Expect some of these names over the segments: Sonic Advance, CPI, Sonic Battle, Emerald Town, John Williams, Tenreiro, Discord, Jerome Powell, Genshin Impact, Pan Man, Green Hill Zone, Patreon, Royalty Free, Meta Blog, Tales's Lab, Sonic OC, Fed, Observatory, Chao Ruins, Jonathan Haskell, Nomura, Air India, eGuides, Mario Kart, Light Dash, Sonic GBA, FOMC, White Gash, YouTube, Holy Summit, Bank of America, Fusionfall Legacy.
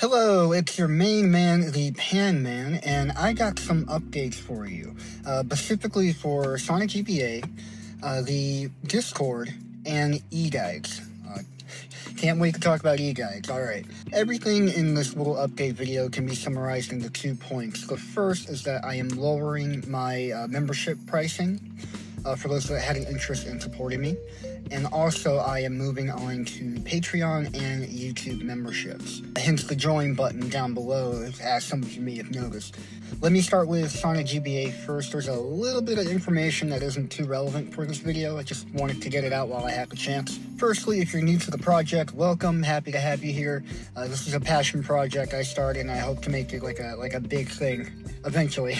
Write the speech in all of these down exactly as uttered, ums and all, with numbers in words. Hello, it's your main man, the Pan Man, and I got some updates for you, uh, specifically for Sonic G B A, uh, the Discord, and eGuides. Uh, can't wait to talk about eGuides. Alright, everything in this little update video can be summarized into two points. The first is that I am lowering my uh, membership pricing uh, for those that had an interest in supporting me, and also I am moving on to Patreon and YouTube memberships, hence the join button down below, as some of you may have noticed. Let me start with Sonic G B A first. There's a little bit of information that isn't too relevant for this video. I just wanted to get it out while I had the chance. Firstly, if you're new to the project, welcome, happy to have you here. Uh, this is a passion project I started, and I hope to make it like a, like a big thing eventually.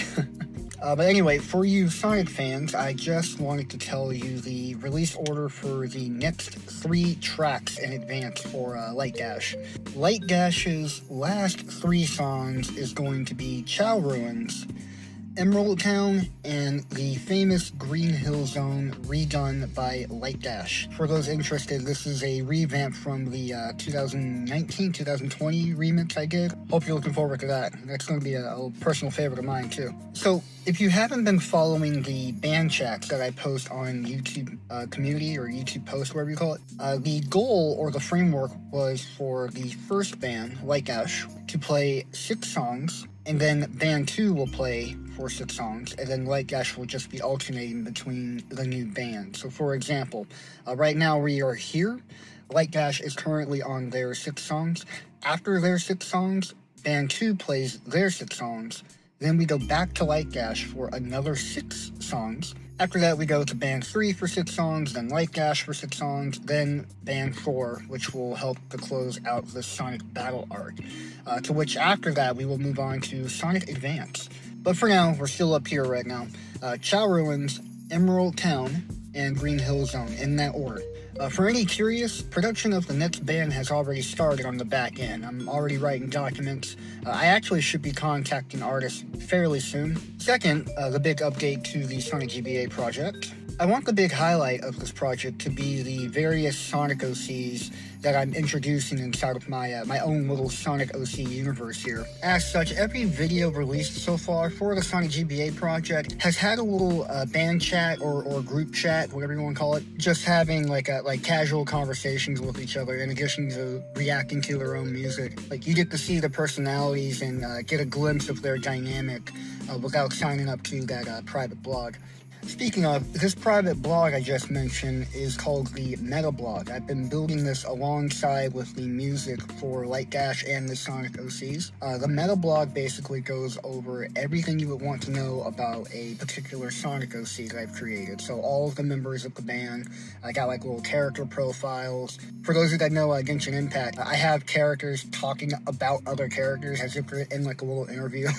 Uh, but anyway, for you Sonic fans, I just wanted to tell you the release order for the next three tracks in advance for uh, Light Dash. Light Dash's last three songs is going to be Chao Ruins, Emerald Town, and the famous Green Hill Zone redone by Light Dash. For those interested, this is a revamp from the uh, twenty nineteen twenty twenty remix I did. Hope you're looking forward to that. That's going to be a, a personal favorite of mine too. So, if you haven't been following the band chats that I post on YouTube uh, community or YouTube post, whatever you call it, uh, the goal or the framework was for the first band, White Gash, to play six songs, and then band two will play for six songs, and then Light Dash will just be alternating between the new band. So for example, uh, right now we are here, Light Dash is currently on their six songs. After their six songs, band two plays their six songs, then we go back to Light Dash for another six songs. After that, we go to band three for six songs, then Light Dash for six songs, then band four, which will help to close out the Sonic Battle arc. Uh, to which, after that, we will move on to Sonic Advance. But for now, we're still up here right now. Uh, Chao Ruins, Emerald Town, and Green Hill Zone, in that order. Uh, for any curious, production of the next band has already started on the back end. I'm already writing documents. Uh, I actually should be contacting artists fairly soon. Second, uh, the big update to the Sonic G B A project. I want the big highlight of this project to be the various Sonic O Cs that I'm introducing inside of my uh, my own little Sonic O C universe here. As such, every video released so far for the Sonic G B A project has had a little uh, band chat or, or group chat, whatever you want to call it, just having like a, like casual conversations with each other in addition to reacting to their own music. Like, you get to see the personalities and uh, get a glimpse of their dynamic uh, without signing up to that uh, private blog. Speaking of, this private blog I just mentioned is called the Meta Blog. I've been building this alongside with the music for Light Dash and the Sonic O Cs. Uh, the Meta Blog basically goes over everything you would want to know about a particular Sonic O C that I've created. So all of the members of the band, I got like little character profiles. For those of you that know uh, Genshin Impact, I have characters talking about other characters as if they're in like a little interview.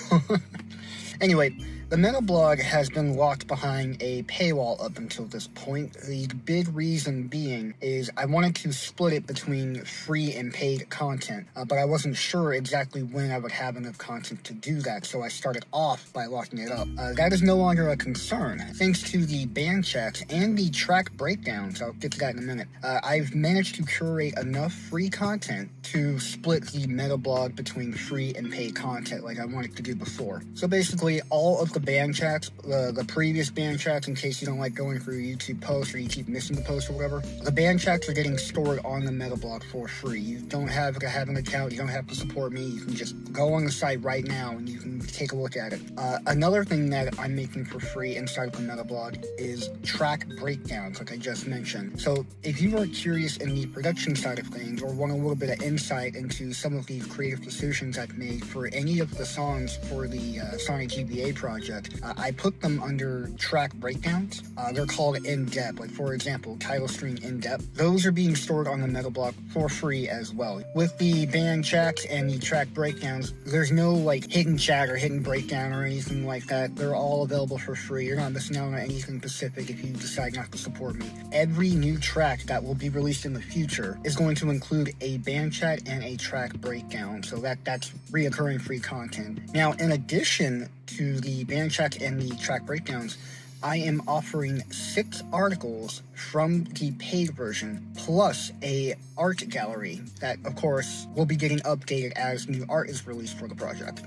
Anyway, the Meta Blog has been locked behind a paywall up until this point. The big reason being is I wanted to split it between free and paid content, uh, but I wasn't sure exactly when I would have enough content to do that, so I started off by locking it up. Uh, that is no longer a concern. Thanks to the band chats and the track breakdowns, I'll get to that in a minute, uh, I've managed to curate enough free content to split the Meta Blog between free and paid content like I wanted to do before. So basically, all of the band chats, uh, the previous band chats, in case you don't like going through YouTube posts or you keep missing the posts or whatever, the band chats are getting stored on the Meta Blog for free. You don't have to have an account, you don't have to support me, you can just go on the site right now and you can take a look at it. Uh, another thing that I'm making for free inside of the Meta Blog is track breakdowns, like I just mentioned. So if you are curious in the production side of things or want a little bit of insight into some of the creative decisions I've made for any of the songs for the uh, Sonic G B A project, uh, I put them under track breakdowns. Uh, they're called in-depth, like for example, title string in-depth. Those are being stored on the Meta Blog for free as well. With the band chats and the track breakdowns, there's no like hidden chat or hidden breakdown or anything like that. They're all available for free. You're not missing out on anything specific if you decide not to support me. Every new track that will be released in the future is going to include a band chat and a track breakdown, so that that's reoccurring free content. Now, in addition to the band check and the track breakdowns, I am offering six articles from the paid version, plus a art gallery that, of course, will be getting updated as new art is released for the project.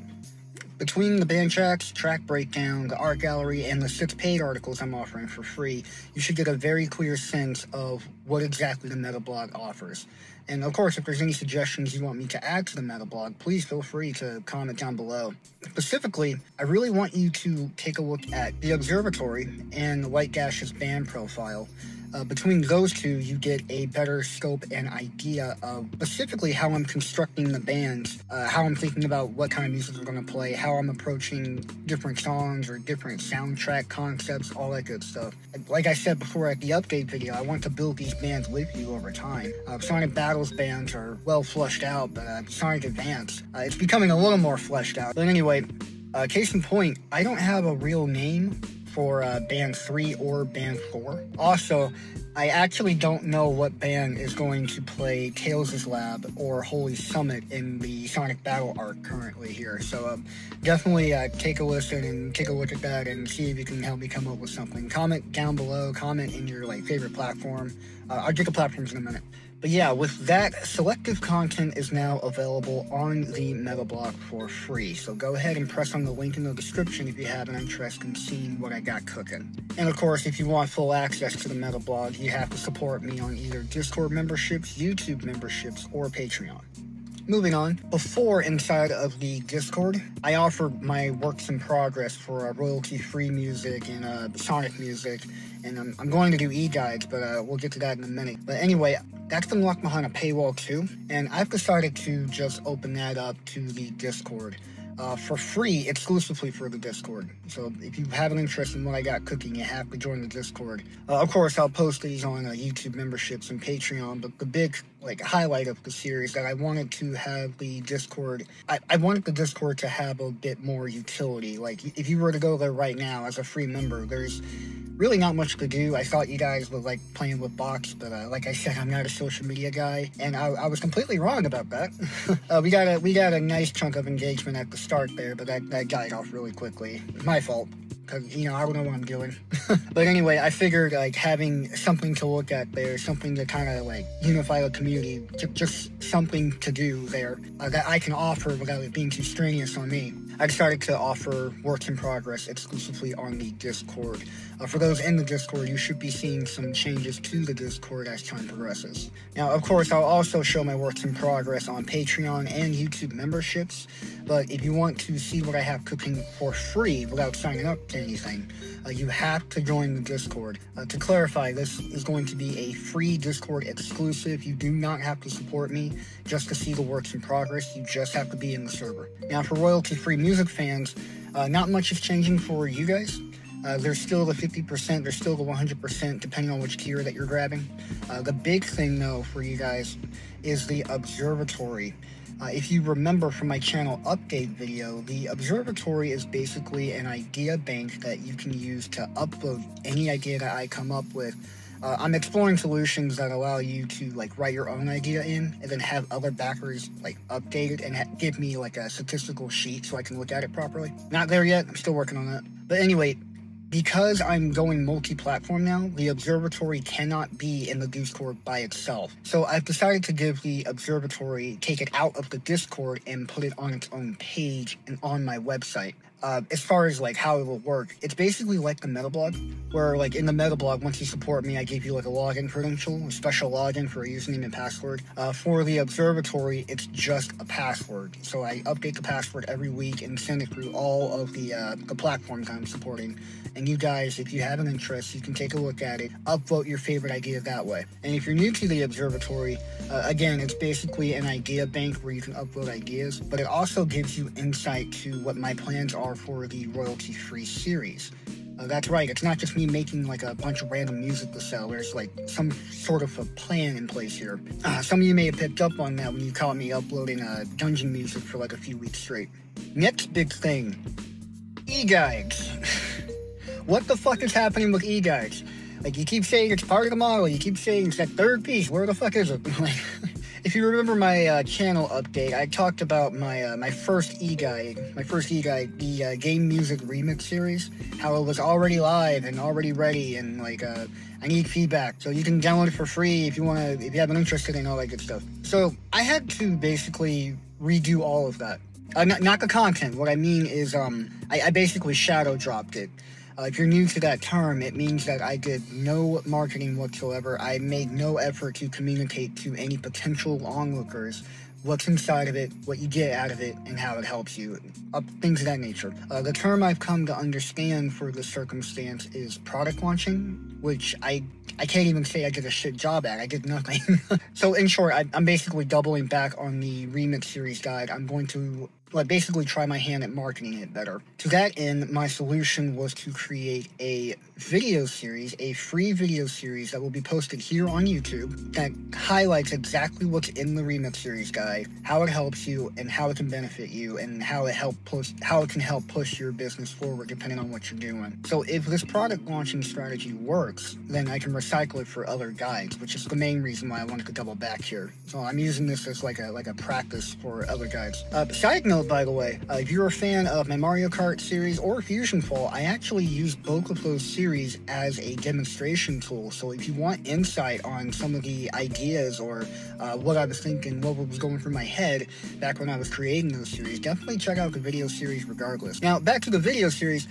Between the band tracks, track breakdown, the art gallery, and the six paid articles I'm offering for free, you should get a very clear sense of what exactly the Meta Blog offers. And of course, if there's any suggestions you want me to add to the Meta Blog, please feel free to comment down below. Specifically, I really want you to take a look at the Observatory and the White Gash's band profile. Uh, between those two, you get a better scope and idea of specifically how I'm constructing the bands, uh, how I'm thinking about what kind of music we're going to play, how I'm approaching different songs or different soundtrack concepts, all that good stuff. Like I said before at the update video, I want to build these bands with you over time. Uh, Sonic Battle's bands are well fleshed out, but uh, Sonic Advance, uh, it's becoming a little more fleshed out. But anyway, uh, case in point, I don't have a real name for uh, band three or band four. Also, I actually don't know what band is going to play Tales's Lab or Holy Summit in the Sonic Battle arc currently here. So um, definitely uh, take a listen and take a look at that and see if you can help me come up with something. Comment down below, comment in your like favorite platform. Uh, I'll get the platforms in a minute. But yeah, with that, selective content is now available on the Meta Blog for free. So go ahead and press on the link in the description if you have an interest in seeing what I got cooking. And of course, if you want full access to the Meta Blog, you have to support me on either Discord memberships, YouTube memberships, or Patreon. Moving on, before inside of the Discord, I offered my works in progress for uh, royalty-free music and uh, Sonic music, and I'm, I'm going to do eGuides, but uh, we'll get to that in a minute. But anyway, that's been locked behind a paywall too, and I've decided to just open that up to the Discord. Uh, for free, exclusively for the Discord. So if you have an interest in what I got cooking, you have to join the Discord. Uh, of course, I'll post these on uh, YouTube memberships and Patreon, but the big like highlight of the series that I wanted to have the Discord, I, I wanted the Discord to have a bit more utility. Like, if you were to go there right now as a free member, there's really not much to do. I thought you guys were like playing with bots, but uh, like I said, I'm not a social media guy, and I, I was completely wrong about that. uh, we got a we got a nice chunk of engagement at the start there, but that, that died off really quickly. My fault, because you know I don't know what I'm doing. But anyway, I figured like having something to look at there, something to kind of like unify the community, just something to do there uh, that I can offer without it being too strenuous on me. I decided to offer works in progress exclusively on the Discord. Uh, for those in the Discord, you should be seeing some changes to the Discord as time progresses. Now, of course, I'll also show my works in progress on Patreon and YouTube memberships, but if you want to see what I have cooking for free without signing up to anything, uh, you have to join the Discord. Uh, to clarify, this is going to be a free Discord exclusive. You do not have to support me just to see the works in progress. You just have to be in the server. Now, for royalty-free music fans, uh, not much is changing for you guys. Uh, there's still the fifty percent, there's still the one hundred percent, depending on which tier that you're grabbing. Uh, the big thing, though, for you guys is the Observatory. Uh, if you remember from my channel update video, the Observatory is basically an idea bank that you can use to upload any idea that I come up with. Uh, I'm exploring solutions that allow you to like write your own idea in and then have other backers like update it and ha give me like a statistical sheet so I can look at it properly. Not there yet. I'm still working on that. But anyway, because I'm going multi-platform now, the Observatory cannot be in the Discord by itself. So I've decided to give the Observatory, take it out of the Discord and put it on its own page and on my website. Uh, as far as like how it will work, it's basically like the Meta Blog, where like in the Meta Blog, once you support me, I give you like a login credential, a special login for a username and password. Uh, for the Observatory, it's just a password. So I update the password every week and send it through all of the uh, the platforms I'm supporting. And you guys, if you have an interest, you can take a look at it, upvote your favorite idea that way. And if you're new to the Observatory, uh, again, it's basically an idea bank where you can upload ideas, but it also gives you insight to what my plans are for the royalty-free series. Uh, that's right, it's not just me making like a bunch of random music to sell. There's like some sort of a plan in place here. Uh, some of you may have picked up on that when you caught me uploading uh, dungeon music for like a few weeks straight. Next big thing, eGuides. What the fuck is happening with eGuides? Like, you keep saying it's part of the model, you keep saying it's that third piece, where the fuck is it? Like, if you remember my uh, channel update, I talked about my uh, my first e-guide, my first e-guide, the uh, Game Music Remix series, how it was already live and already ready, and like, uh, I need feedback, so you can download it for free if you want to, if you have an interest in it and all that good stuff. So I had to basically redo all of that. Uh, not, not the content, what I mean is, um, I, I basically shadow dropped it. Uh, if you're new to that term, it means that I did no marketing whatsoever. I made no effort to communicate to any potential onlookers what's inside of it, what you get out of it, and how it helps you, uh, things of that nature. Uh, the term I've come to understand for this circumstance is product launching, which I I can't even say I did a shit job at. I did nothing. So in short, I, I'm basically doubling back on the Remix series guide. I'm going to like basically try my hand at marketing it better. To that end, my solution was to create a video series, a free video series that will be posted here on YouTube that highlights exactly what's in the Remix series guide, how it helps you and how it can benefit you, and how it help push, how it can help push your business forward depending on what you're doing. So if this product launching strategy works, then I can recycle it for other guides, which is the main reason why I wanted to double back here. So I'm using this as like a like a practice for other guides. Uh, side note, by the way, uh, if you're a fan of my Mario Kart series or Fusion Fall, I actually use both of those series as a demonstration tool. So if you want insight on some of the ideas or uh, what I was thinking, what was going through my head back when I was creating those series, definitely check out the video series regardless. Now, back to the video series.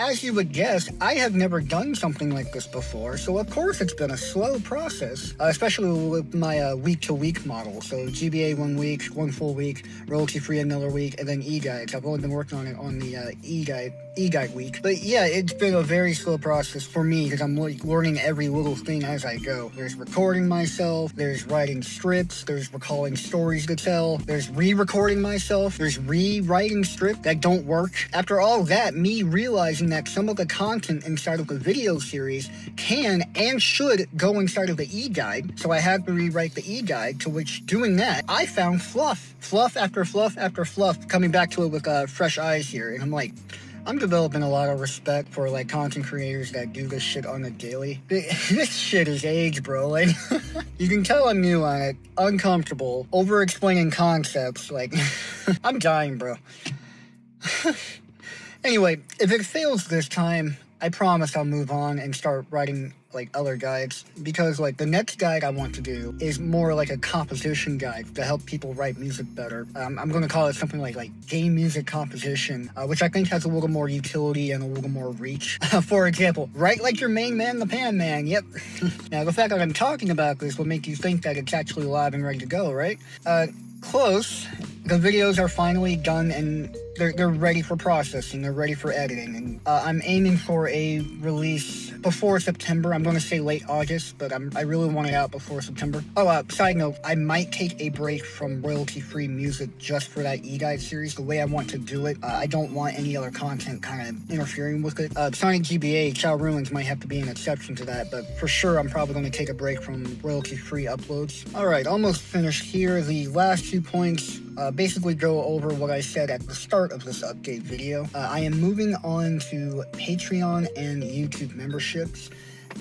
As you would guess, I have never done something like this before, so of course it's been a slow process, uh, especially with my uh, week-to-week model. So G B A one week, one full week, royalty-free another week, and then e-guides. I've only been working on it on the uh, e-guide e-guide week. But yeah, it's been a very slow process for me because I'm like learning every little thing as I go. There's recording myself, there's writing scripts, there's recalling stories to tell, there's re-recording myself, there's rewriting scripts that don't work. After all that, me realizing that some of the content inside of the video series can and should go inside of the e-guide, so I had to rewrite the e-guide, to which doing that, I found fluff. Fluff after fluff after fluff, coming back to it with uh, fresh eyes here, and I'm like, I'm developing a lot of respect for like content creators that do this shit on the daily. This shit is age, bro. Like, you can tell I'm new on it, uncomfortable, over-explaining concepts, like, I'm dying, bro. Anyway, if it fails this time, I promise I'll move on and start writing like other guides, because like the next guide I want to do is more like a composition guide to help people write music better. Um, I'm going to call it something like like game music composition, uh, which I think has a little more utility and a little more reach. For example, write like your main man, the Pan Man. Yep. Now the fact that I'm talking about this will make you think that it's actually live and ready to go, right? Uh, close. The videos are finally done and They're, they're ready for processing, they're ready for editing, and uh, I'm aiming for a release before September. I'm going to say late August, but I'm, I really want it out before September. Oh, uh, side note, I might take a break from royalty-free music just for that e-guide series, the way I want to do it. Uh, I don't want any other content kind of interfering with it. Uh, Sonic G B A, Chao Ruins might have to be an exception to that, but for sure I'm probably going to take a break from royalty-free uploads. Alright, almost finished here. The last two points uh, basically go over what I said at the start of this update video. Uh, I am moving on to Patreon and YouTube memberships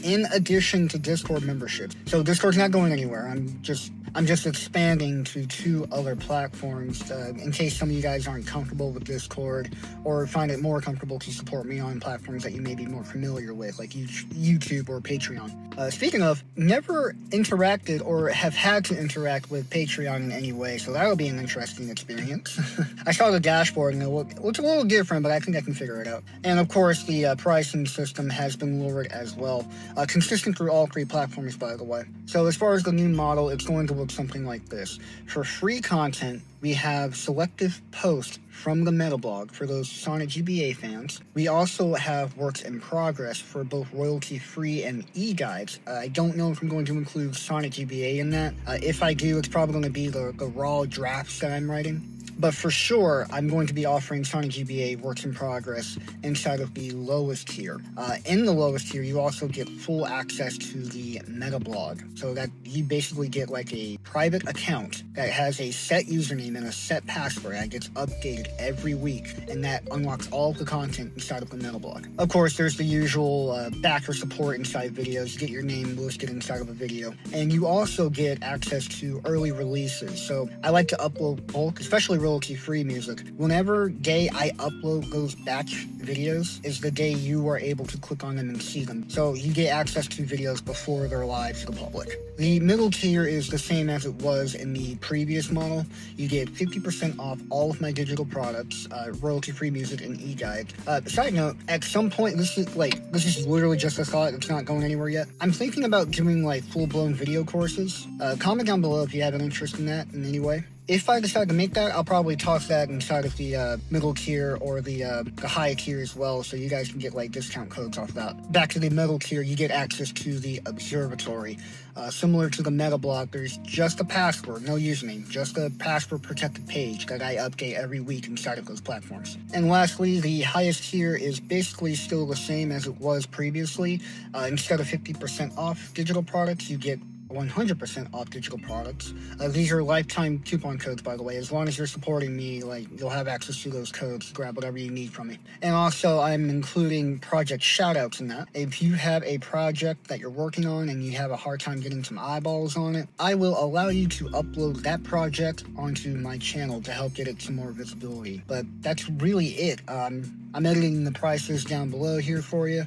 in addition to Discord memberships. So Discord's not going anywhere. I'm just I'm just expanding to two other platforms uh, in case some of you guys aren't comfortable with Discord or find it more comfortable to support me on platforms that you may be more familiar with, like YouTube or Patreon. Uh, speaking of, never interacted or have had to interact with Patreon in any way, so that'll be an interesting experience. I saw the dashboard and it looked, looked a little different, but I think I can figure it out. And of course, the uh, pricing system has been lowered as well, uh, consistent through all three platforms, by the way. So as far as the new model, it's going to look something like this. For free content, we have selective posts from the Meta Blog for those Sonic G B A fans. We also have works in progress for both royalty-free and e-guides. Uh, I don't know if I'm going to include Sonic G B A in that. Uh, if I do, it's probably going to be the, the raw drafts that I'm writing. But for sure, I'm going to be offering Sonic G B A Works in Progress inside of the lowest tier. Uh, in the lowest tier, you also get full access to the Meta Blog, so that you basically get like a private account that has a set username and a set password that gets updated every week, and that unlocks all of the content inside of the Meta Blog. Of course, there's the usual uh, backer support inside videos. You get your name listed inside of a video, and you also get access to early releases. So I like to upload bulk, especially royalty-free music. Whenever day I upload those batch videos is the day you are able to click on them and see them. So you get access to videos before they're live to the public. The middle tier is the same as it was in the previous model. You get fifty percent off all of my digital products, uh, royalty-free music, and eGuides. Uh, side note, at some point, this is like this is literally just a thought. It's not going anywhere yet. I'm thinking about doing like full-blown video courses. Uh, comment down below if you have an interest in that in any way. If I decide to make that, I'll probably toss that inside of the uh, middle tier or the uh, the high tier as well, so you guys can get like discount codes off that. Back to the middle tier, you get access to the observatory. Uh, similar to the Meta Blog, there's just a password, no username, just a password-protected page that I update every week inside of those platforms. And lastly, the highest tier is basically still the same as it was previously. Uh, instead of fifty percent off digital products, you get one hundred percent off digital products. Uh, these are lifetime coupon codes, by the way. As long as you're supporting me, like, you'll have access to those codes. Grab whatever you need from me. And also, I'm including project shoutouts in that. If you have a project that you're working on and you have a hard time getting some eyeballs on it, I will allow you to upload that project onto my channel to help get it some more visibility. But that's really it. Um, I'm editing the prices down below here for you.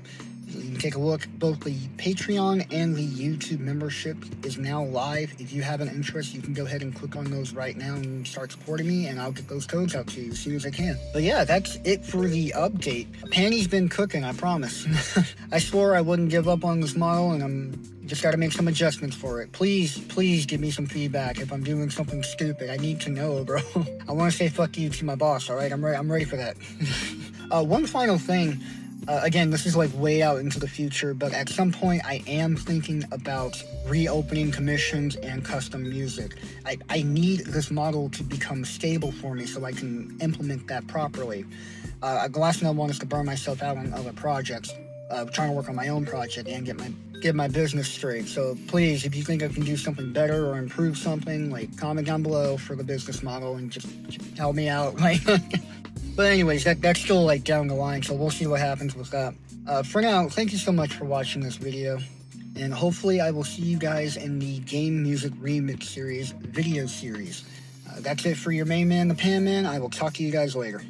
You can take a look. Both the Patreon and the YouTube membership is now live. If you have an interest, you can go ahead and click on those right now and start supporting me, and I'll get those codes out to you as soon as I can. But yeah, that's it for the update. Panny's been cooking, I promise. I swore I wouldn't give up on this model, and I'm just gotta make some adjustments for it. Please, please give me some feedback if I'm doing something stupid. I need to know, bro. I want to say fuck you to my boss, all right? I'm, re I'm ready for that. uh, one final thing. Uh, again, this is like way out into the future, but at some point I am thinking about reopening commissions and custom music. I, I need this model to become stable for me so I can implement that properly. Uh, the last thing I want is to burn myself out on other projects. Uh, trying to work on my own project and get my get my business straight. So please, if you think I can do something better or improve something, like comment down below for the business model and just, just help me out. Like. But anyways, that, that's still like down the line, so we'll see what happens with that. Uh, for now, thank you so much for watching this video, and hopefully I will see you guys in the Game Music Remix Series video series. Uh, that's it for your main man, the Pan Man. I will talk to you guys later.